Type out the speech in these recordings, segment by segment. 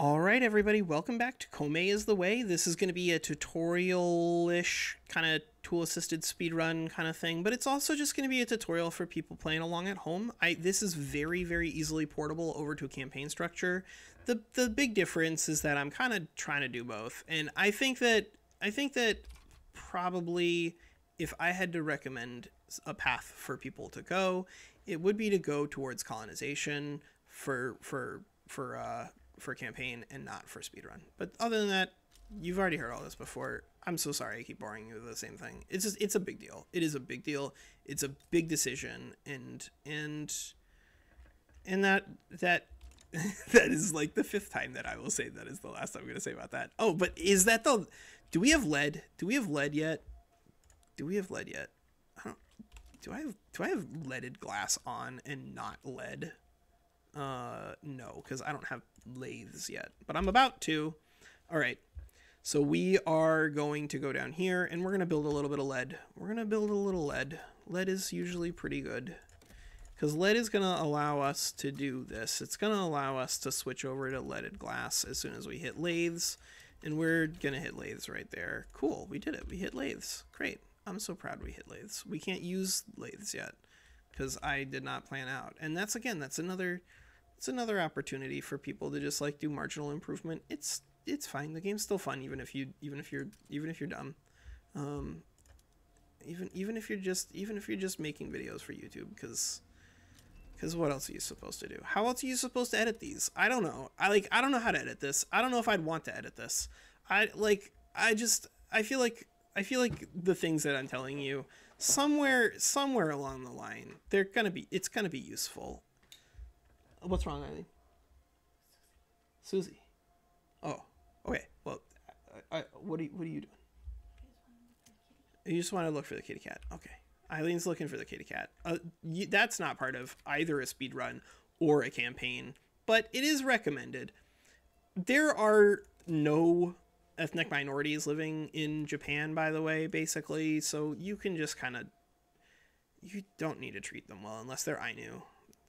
Alright everybody, welcome back to Komei is the Way. This is going to be a tutorial-ish, kind of tool-assisted speedrun kind of thing, but it's also just going to be a tutorial for people playing along at home. This is very, very easily portable over to a campaign structure. The big difference is that I'm kind of trying to do both, and I think that probably if I had to recommend a path for people to go, it would be to go towards colonization for campaign and not for speedrun. But other than that, you've already heard all this before. I'm so sorry I keep boring you with the same thing. It's just, it's a big deal. It is a big deal. It's a big decision, and that that is like the fifth time that I will say that is the last I'm gonna say about that. Oh, but is that the, do we have lead? Do we have lead yet? Do we have lead yet? I don't, do I have leaded glass on and not lead? No, because I don't have lathes yet, but I'm about to. All right, so we are going to go down here and we're going to build a little bit of lead. We're going to build a little lead. Lead is usually pretty good because lead is going to allow us to do this. It's going to allow us to switch over to leaded glass as soon as we hit lathes, and we're going to hit lathes right there. Cool, we did it. We hit lathes. Great. I'm so proud we hit lathes. We can't use lathes yet because I did not plan out. And that's, again, that's another... It's another opportunity for people to just like do marginal improvement. It's fine. The game's still fun even if you're dumb, even if you're just making videos for YouTube, because what else are you supposed to do? How else are you supposed to edit these? I don't know. I don't know how to edit this. I don't know if I'd want to edit this. I feel like the things that I'm telling you somewhere along the line it's gonna be useful. What's wrong, Eileen? Susie. Oh, okay. Well, what are you doing? You just want to look for the kitty cat. Okay. Eileen's looking for the kitty cat. That's not part of either a speed run or a campaign, but it is recommended. There are no ethnic minorities living in Japan, by the way, basically. So you can just kind of, you don't need to treat them well unless they're Ainu.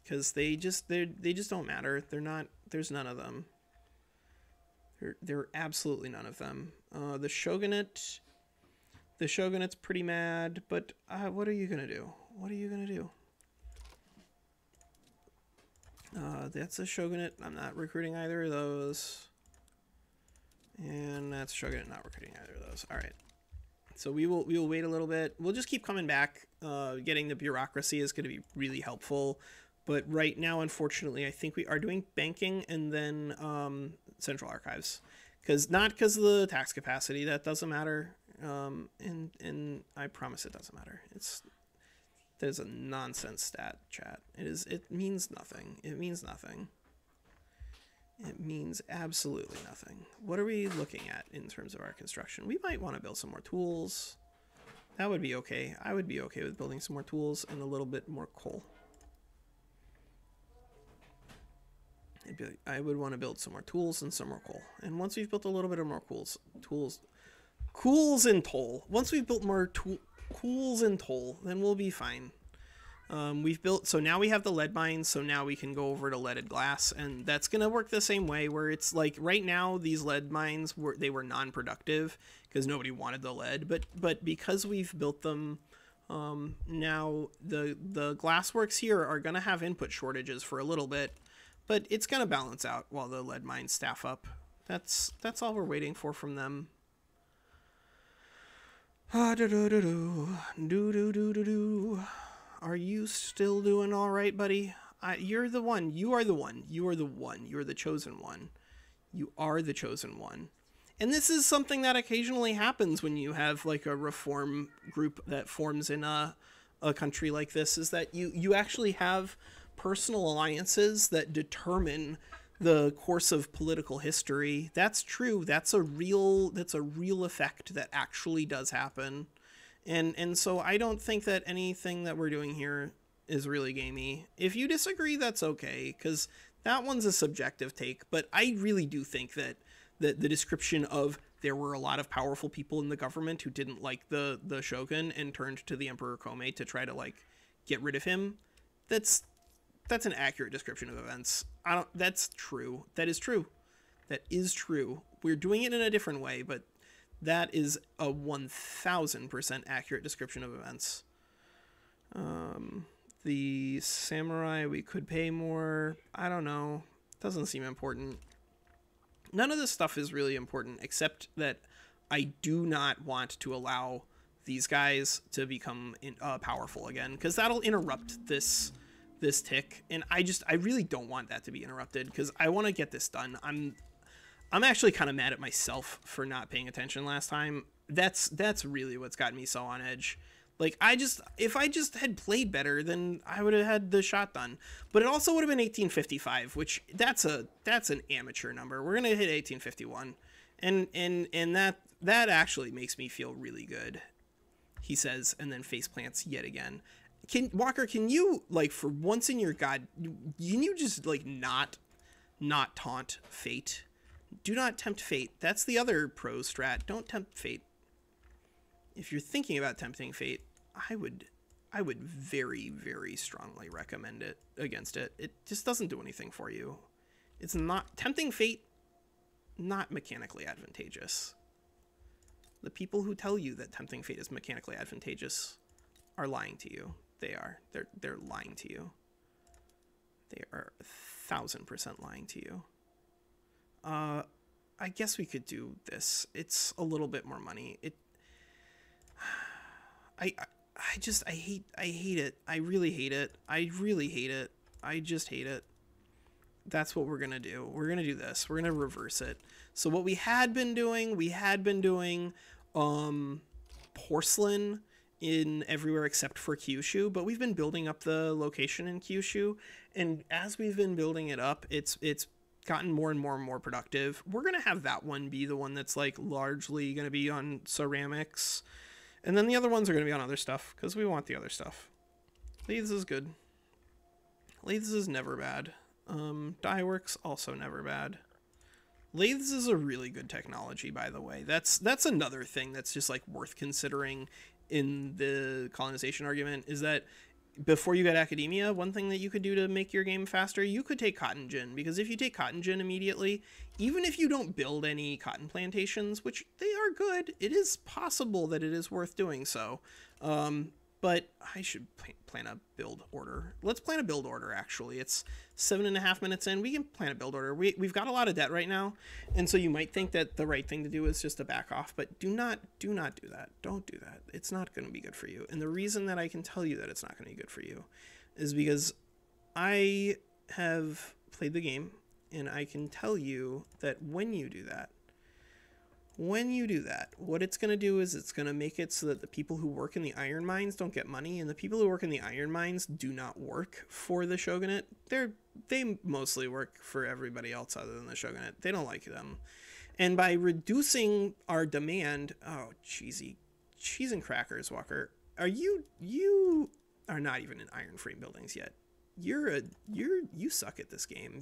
Because they just don't matter. They're not, there's none of them. There are absolutely none of them. The shogunate's pretty mad, but what are you gonna do? What are you gonna do? That's a shogunate. I'm not recruiting either of those. And that's a shogunate, not recruiting either of those. All right. So we will wait a little bit. We'll just keep coming back. Getting the bureaucracy is gonna be really helpful. But right now, unfortunately, I think we are doing banking and then central archives, because of the tax capacity. That doesn't matter, and I promise it doesn't matter. There's a nonsense stat, chat. It means nothing. It means nothing. It means absolutely nothing. What are we looking at in terms of our construction? We might want to build some more tools. That would be okay. I would be okay with building some more tools and a little bit more coal. I would want to build some more tools and some more coal. And once we've built a little bit of more cools and toll. Once we've built more cools and toll, then we'll be fine. So now we have the lead mines. So now we can go over to leaded glass, and that's going to work the same way, where it's like right now these lead mines were non-productive because nobody wanted the lead, but because we've built them, now the glassworks here are going to have input shortages for a little bit. But it's going to balance out while the lead mines staff up. That's all we're waiting for from them. Are you still doing all right, buddy? You're the one. You are the one. You are the one. You're the chosen one. You are the chosen one. And this is something that occasionally happens when you have like a reform group that forms in a country like this, is that you actually have personal alliances that determine the course of political history. That's true. That's a real effect that actually does happen. And so I don't think that anything that we're doing here is really gamey. If you disagree, that's okay, because that one's a subjective take. But I really do think that the description of there were a lot of powerful people in the government who didn't like the shogun and turned to the Emperor Komei to try to like get rid of him, that's an accurate description of events. That's true. That is true. That is true. We're doing it in a different way, but that is a 1000% accurate description of events. The samurai, we could pay more. I don't know. Doesn't seem important. None of this stuff is really important, except that I do not want to allow these guys to become powerful again, because that'll interrupt this tick, and I really don't want that to be interrupted, because I want to get this done. I'm actually kind of mad at myself for not paying attention last time. That's really what's got me so on edge. Like, if I just had played better, then I would have had the shot done. But it also would have been 1855, which that's an amateur number. We're gonna hit 1851, and that actually makes me feel really good. He says, and then face plants yet again. Walker, can you, like, for once in your god, can you just, like, not taunt fate? Do not tempt fate. That's the other pro strat. Don't tempt fate. If you're thinking about tempting fate, I would very, very strongly recommend it against it. It just doesn't do anything for you. It's not tempting fate, not mechanically advantageous. The people who tell you that tempting fate is mechanically advantageous are lying to you. They are. They're lying to you. They are 1000% lying to you. I guess we could do this. It's a little bit more money. I hate it. I really hate it. I really hate it. I just hate it. That's what we're going to do. We're going to do this. We're going to reverse it. So what we had been doing porcelain in everywhere except for Kyushu, but we've been building up the location in Kyushu, and as we've been building it up, it's gotten more and more productive. We're going to have that one be the one that's, like, largely going to be on ceramics. And then the other ones are going to be on other stuff, because we want the other stuff. Lathes is good. Lathes is never bad. Dye works, also never bad. Lathes is a really good technology, by the way. That's another thing that's just, like, worth considering in the colonization argument, is that before you got academia, one thing that you could do to make your game faster, you could take cotton gin, because if you take cotton gin immediately, even if you don't build any cotton plantations, which they are good, it is possible that it is worth doing so. But I should plan a build order. Let's plan a build order, actually. It's 7.5 minutes in. We can plan a build order. We've got a lot of debt right now, and so you might think that the right thing to do is just to back off, but do not do that. Don't do that. It's not going to be good for you. And the reason that I can tell you that it's not going to be good for you is because I have played the game, and I can tell you that when you do that, what it's going to do is it's going to make it so that the people who work in the iron mines don't get money, and the people who work in the iron mines do not work for the shogunate. They mostly work for everybody else other than the shogunate. They don't like them. And by reducing our demand, oh, cheesy cheese and crackers, Walker. Are you are not even in iron frame buildings yet. You suck at this game.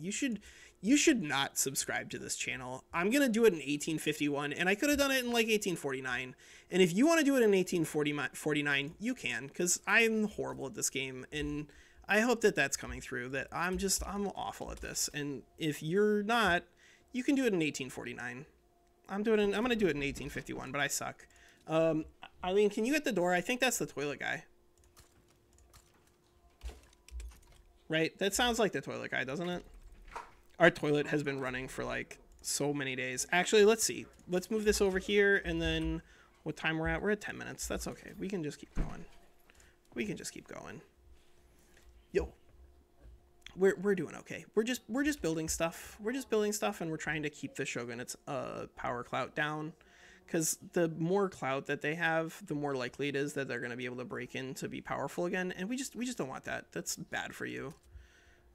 You should not subscribe to this channel. I'm gonna do it in 1851, and I could have done it in, like, 1849. And if you want to do it in 1849, you can, because I'm horrible at this game, and I hope that that's coming through. That I'm awful at this, and if you're not, you can do it in 1849. I'm gonna do it in 1851, but I suck. Eileen, can you get the door? I think that's the toilet guy. Right? That sounds like the toilet guy, doesn't it? Our toilet has been running for, like, so many days. Actually, let's see. Let's move this over here, and then what time we're at? We're at 10 minutes. That's okay. We can just keep going. Yo. We're doing okay. We're just building stuff. And we're trying to keep the shogunate's power clout down, because the more clout that they have, the more likely it is that they're going to be able to break in to be powerful again. And we just don't want that. That's bad for you.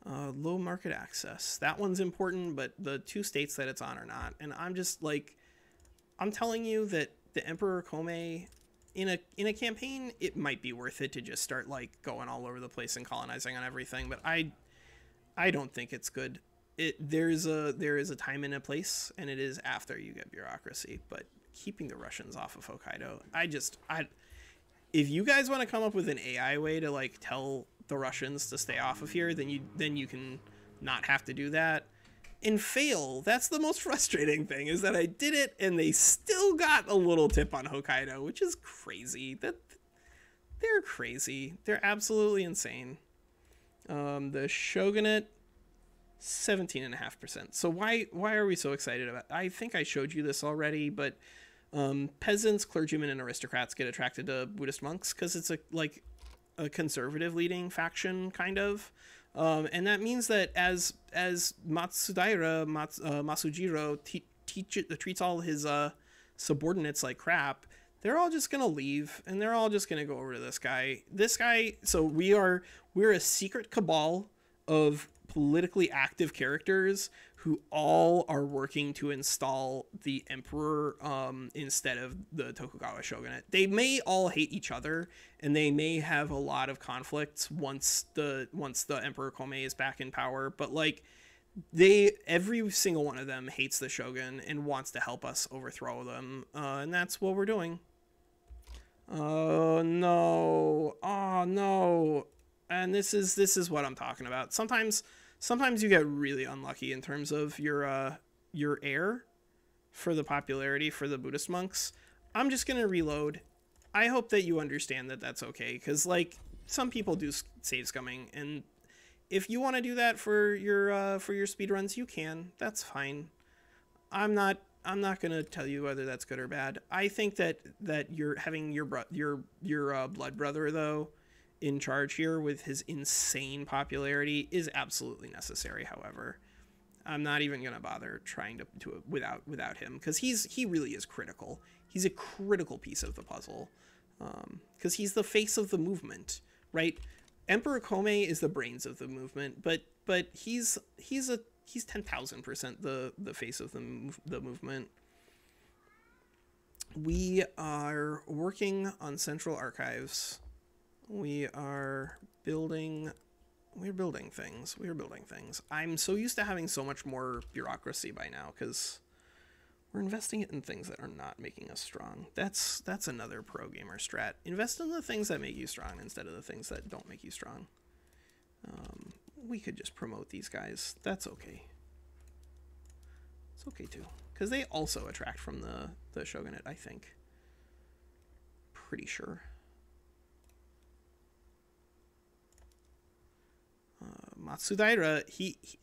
Low market access. That one's important, but the two states that it's on are not. And I'm just, like, I'm telling you that the Emperor Komei, in a campaign, it might be worth it to just start, like, going all over the place and colonizing on everything. But I don't think it's good. There is a time and a place, and it is after you get bureaucracy. But keeping the Russians off of Hokkaido, if you guys want to come up with an AI way to, like, tell the Russians to stay off of here, then you can not have to do that. and fail. That's the most frustrating thing, is that I did it and they still got a little tip on Hokkaido, which is crazy. They're crazy. They're absolutely insane. The Shogunate, 17.5%. So why are we so excited about it? I think I showed you this already, but peasants, clergymen, and aristocrats get attracted to Buddhist monks because it's a conservative leading faction, kind of. And that means that as Matsudaira Masujiro treats all his subordinates like crap, they're all just gonna leave and they're all just gonna go over to this guy. So we're a secret cabal of politically active characters who all are working to install the emperor instead of the Tokugawa shogunate. They may all hate each other, and they may have a lot of conflicts once the Emperor Komei is back in power. But like, every single one of them hates the shogun and wants to help us overthrow them, and that's what we're doing. Oh no! Oh no! And this is what I'm talking about. Sometimes you get really unlucky in terms of your heir for the popularity for the Buddhist monks. I'm just going to reload. I hope that you understand that that's okay, because like, some people do save scumming, and if you want to do that for your speedruns, you can. That's fine. I'm not going to tell you whether that's good or bad. I think that you're having your blood brother though in charge here with his insane popularity is absolutely necessary. However, I'm not even gonna bother trying to do it without him, because he really is critical. He's a critical piece of the puzzle, because he's the face of the movement, right? Emperor Komei is the brains of the movement, but he's 10,000% the face of the movement. We are working on central archives. We're building things. I'm so used to having so much more bureaucracy by now, because we're investing it in things that are not making us strong. That's another pro gamer strat. Invest in the things that make you strong instead of the things that don't make you strong. We could just promote these guys. That's okay. It's okay too, because they also attract from the shogunate, I think. Pretty sure. Matsudaira,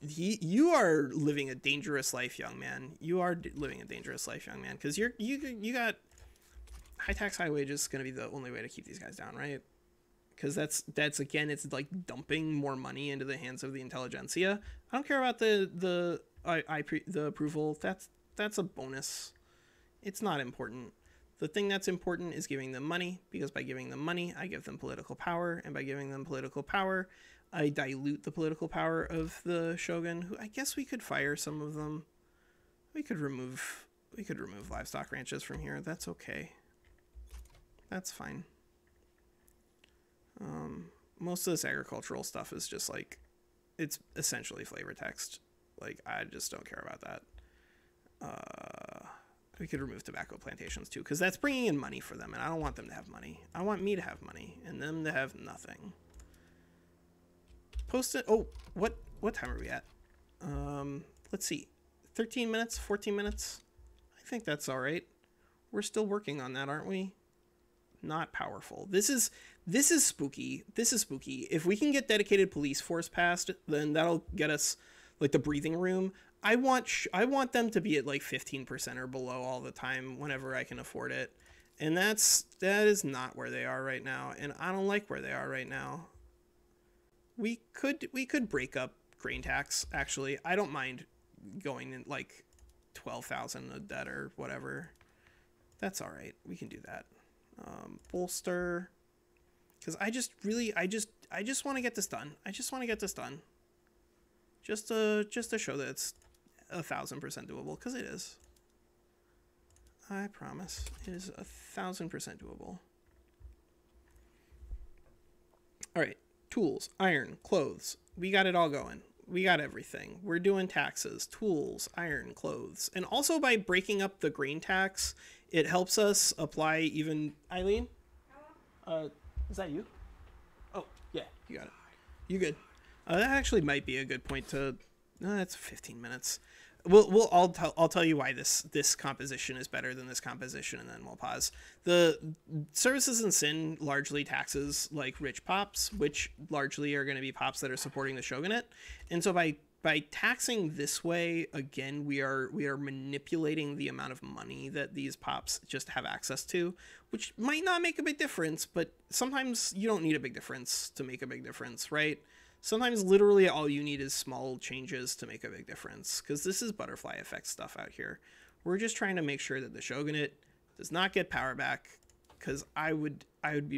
you are living a dangerous life, young man. You are living a dangerous life, young man, because you got high tax, high wages. Going to be the only way to keep these guys down, right? Because that's again, it's like dumping more money into the hands of the intelligentsia. I don't care about the approval. That's a bonus. It's not important. The thing that's important is giving them money, because by giving them money, I give them political power, and by giving them political power, I dilute the political power of the shogun, who I guess we could fire some of them. We could remove livestock ranches from here. That's okay. That's fine. Most of this agricultural stuff is just like, it's essentially flavor text. Like, I just don't care about that. We could remove tobacco plantations too, because that's bringing in money for them, and I don't want them to have money. I want me to have money and them to have nothing. Posted. Oh, what time are we at? Let's see, 13 minutes, 14 minutes. I think that's all right. We're still working on that, aren't we? Not powerful. This is spooky. This is spooky. If we can get dedicated police force passed, then that'll get us like the breathing room. I want them to be at like 15% or below all the time whenever I can afford it, and that is not where they are right now, and I don't like where they are right now. We could break up grain tax, actually. I don't mind going in like 12,000 a debt or whatever. That's all right. We can do that. Bolster, because I just want to get this done. I just want to get this done. Just to show that it's 1,000% doable, because it is. I promise it is 1,000% doable. All right. Tools, iron, clothes. We got it all going. We got everything. We're doing taxes, tools, iron, clothes. And also by breaking up the grain tax, it helps us apply even... Eileen? Is that you? Oh, yeah, you got it. You good. That actually might be a good point to... No, that's 15 minutes. I'll tell you why this composition is better than this composition, and then we'll pause. The services and sin largely taxes like rich pops, which largely are going to be pops that are supporting the shogunate, and so by taxing this way, again, we are manipulating the amount of money that these pops just have access to, which might not make a big difference, but sometimes you don't need a big difference to make a big difference, right? Sometimes literally all you need is small changes to make a big difference, because this is butterfly effect stuff out here. We're just trying to make sure that the shogunate does not get power back, because I'd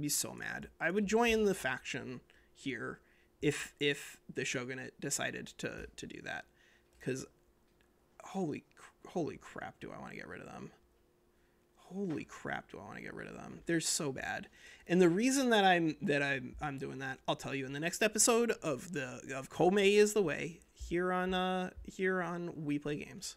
be so mad. I would join the faction here if the shogunate decided to do that, because holy crap do I want to get rid of them. Holy crap do I want to get rid of them. They're so bad. And the reason that I'm doing that, I'll tell you in the next episode of Komei Is the Way, here on We Play Games.